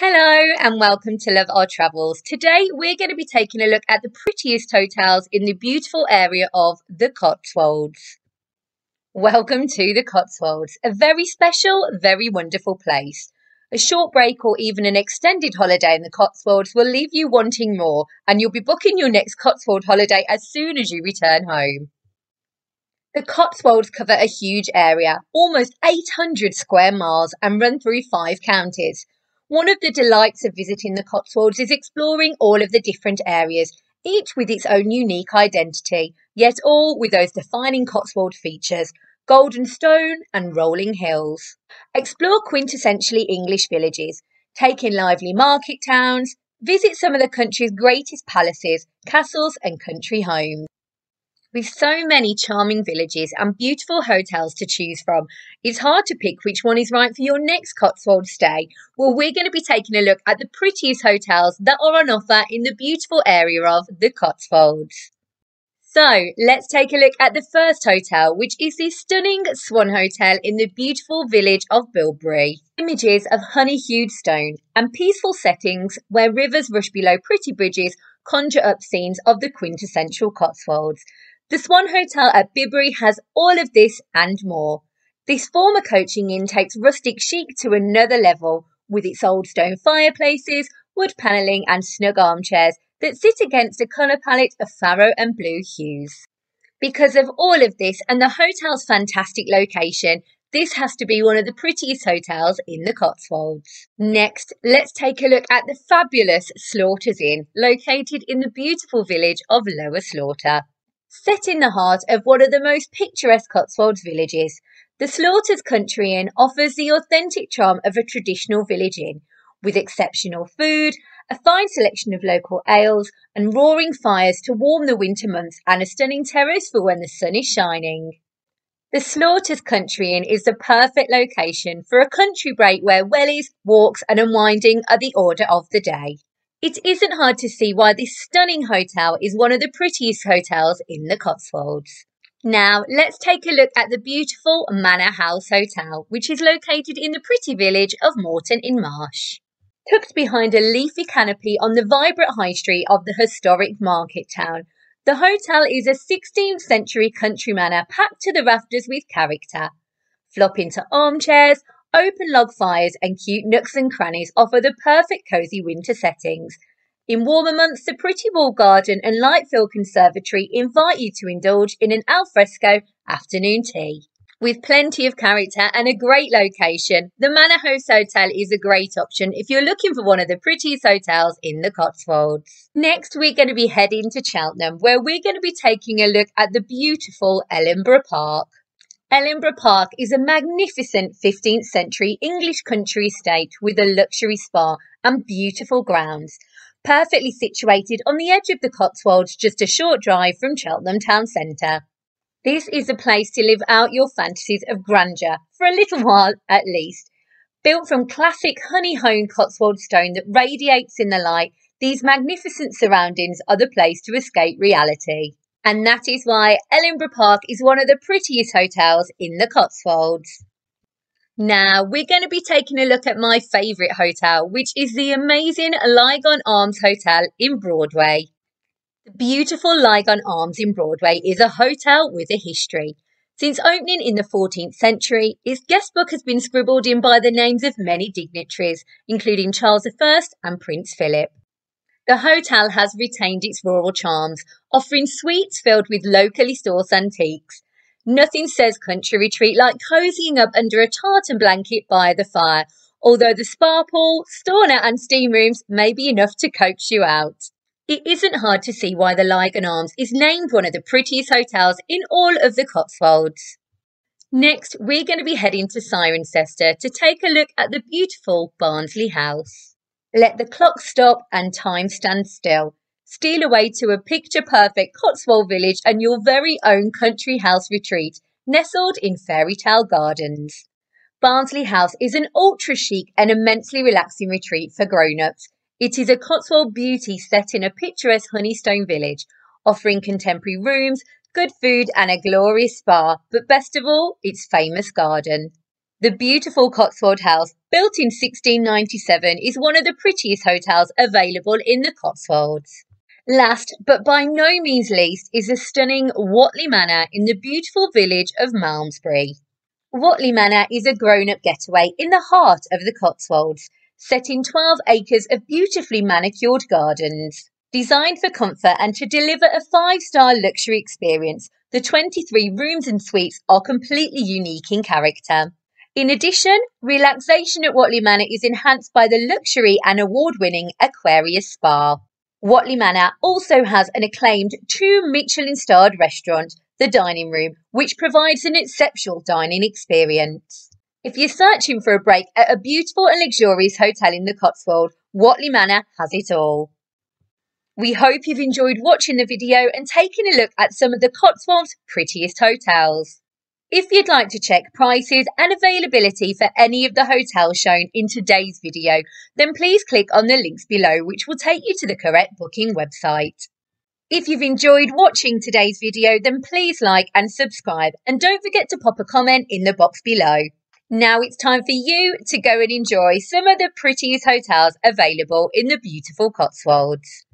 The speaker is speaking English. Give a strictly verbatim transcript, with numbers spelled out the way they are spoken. Hello and welcome to Love Our Travels. Today we're going to be taking a look at the prettiest hotels in the beautiful area of the Cotswolds. Welcome to the Cotswolds, a very special, very wonderful place. A short break or even an extended holiday in the Cotswolds will leave you wanting more and you'll be booking your next Cotswold holiday as soon as you return home. The Cotswolds cover a huge area, almost eight hundred square miles, and run through five counties. One of the delights of visiting the Cotswolds is exploring all of the different areas, each with its own unique identity, yet all with those defining Cotswold features, golden stone and rolling hills. Explore quintessentially English villages, take in lively market towns, visit some of the country's greatest palaces, castles and country homes. With so many charming villages and beautiful hotels to choose from, it's hard to pick which one is right for your next Cotswold stay. Well, we're going to be taking a look at the prettiest hotels that are on offer in the beautiful area of the Cotswolds. So, let's take a look at the first hotel, which is the stunning Swan Hotel in the beautiful village of Bibury. Images of honey-hued stone and peaceful settings where rivers rush below pretty bridges conjure up scenes of the quintessential Cotswolds. The Swan Hotel at Bibury has all of this and more. This former coaching inn takes rustic chic to another level with its old stone fireplaces, wood panelling and snug armchairs that sit against a colour palette of farrow and blue hues. Because of all of this and the hotel's fantastic location, this has to be one of the prettiest hotels in the Cotswolds. Next, let's take a look at the fabulous Slaughter's Inn, located in the beautiful village of Lower Slaughter. Set in the heart of one of the most picturesque Cotswolds villages, the Slaughters Country Inn offers the authentic charm of a traditional village inn, with exceptional food, a fine selection of local ales and roaring fires to warm the winter months, and a stunning terrace for when the sun is shining. The Slaughters Country Inn is the perfect location for a country break where wellies, walks and unwinding are the order of the day. It isn't hard to see why this stunning hotel is one of the prettiest hotels in the Cotswolds. Now, let's take a look at the beautiful Manor House Hotel, which is located in the pretty village of Moreton in Marsh. Tucked behind a leafy canopy on the vibrant high street of the historic market town, the hotel is a sixteenth century country manor packed to the rafters with character. Flop into armchairs, open log fires and cute nooks and crannies offer the perfect cosy winter settings. In warmer months, the pretty walled garden and light-filled conservatory invite you to indulge in an alfresco afternoon tea. With plenty of character and a great location, the Manor House Hotel is a great option if you're looking for one of the prettiest hotels in the Cotswolds. Next, we're going to be heading to Cheltenham, where we're going to be taking a look at the beautiful Ellenborough Park. Ellenborough Park is a magnificent fifteenth century English country estate with a luxury spa and beautiful grounds, perfectly situated on the edge of the Cotswolds, just a short drive from Cheltenham town centre. This is a place to live out your fantasies of grandeur, for a little while at least. Built from classic honey-honed Cotswold stone that radiates in the light, these magnificent surroundings are the place to escape reality. And that is why Ellenborough Park is one of the prettiest hotels in the Cotswolds. Now, we're going to be taking a look at my favourite hotel, which is the amazing Lygon Arms Hotel in Broadway. The beautiful Lygon Arms in Broadway is a hotel with a history. Since opening in the fourteenth century, its guest book has been scribbled in by the names of many dignitaries, including Charles the First and Prince Philip. The hotel has retained its rural charms, offering suites filled with locally sourced antiques. Nothing says country retreat like cozying up under a tartan blanket by the fire, although the spa pool, sauna and steam rooms may be enough to coax you out. It isn't hard to see why the Lygon Arms is named one of the prettiest hotels in all of the Cotswolds. Next, we're going to be heading to Cirencester to take a look at the beautiful Barnsley House. Let the clock stop and time stand still. Steal away to a picture-perfect Cotswold village and your very own country house retreat, nestled in fairy tale gardens. Barnsley House is an ultra-chic and immensely relaxing retreat for grown-ups. It is a Cotswold beauty set in a picturesque honeystone village, offering contemporary rooms, good food and a glorious spa, but best of all, its famous garden. The beautiful Cotswold House, built in sixteen ninety-seven, is one of the prettiest hotels available in the Cotswolds. Last, but by no means least, is the stunning Whatley Manor in the beautiful village of Malmesbury. Whatley Manor is a grown-up getaway in the heart of the Cotswolds, set in twelve acres of beautifully manicured gardens. Designed for comfort and to deliver a five-star luxury experience, the twenty-three rooms and suites are completely unique in character. In addition, relaxation at Whatley Manor is enhanced by the luxury and award-winning Aquarius Spa. Whatley Manor also has an acclaimed two Michelin-starred restaurant, The Dining Room, which provides an exceptional dining experience. If you're searching for a break at a beautiful and luxurious hotel in the Cotswold, Whatley Manor has it all. We hope you've enjoyed watching the video and taking a look at some of the Cotswold's prettiest hotels. If you'd like to check prices and availability for any of the hotels shown in today's video, then please click on the links below, which will take you to the correct booking website. If you've enjoyed watching today's video, then please like and subscribe, and don't forget to pop a comment in the box below. Now it's time for you to go and enjoy some of the prettiest hotels available in the beautiful Cotswolds.